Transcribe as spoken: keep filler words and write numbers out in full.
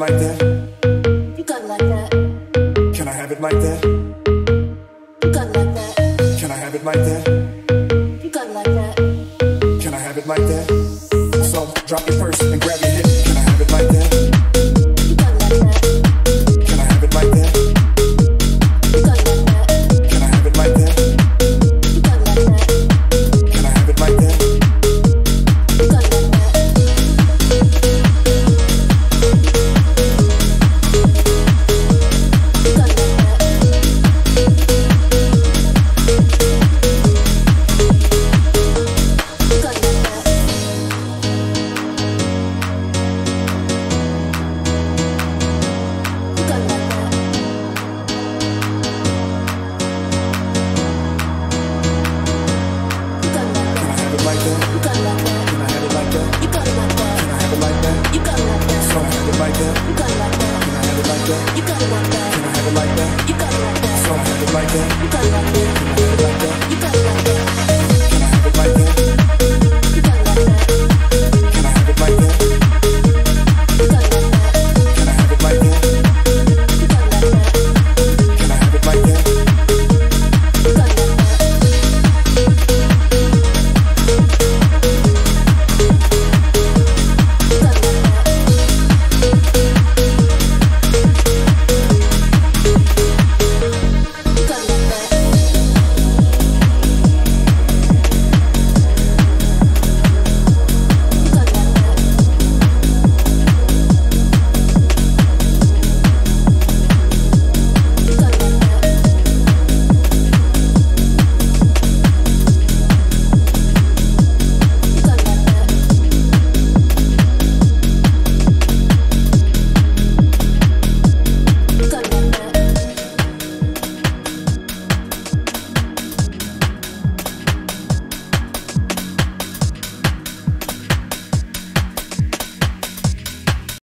it like that? You got it like that. Can I have it like that? You got it like that. Can I have it like that? You got it like that. Can I have it like that? So drop your purse and grab your hip. Can I have it like that? You got it like that. Can I have it like that? You got it like that. Can I have it like that? You got it like that. Can I have it like that? You got it like that. You got it like that. You got it like that. Can I have it like that? You got it like that. So I have it like that. You got it like that.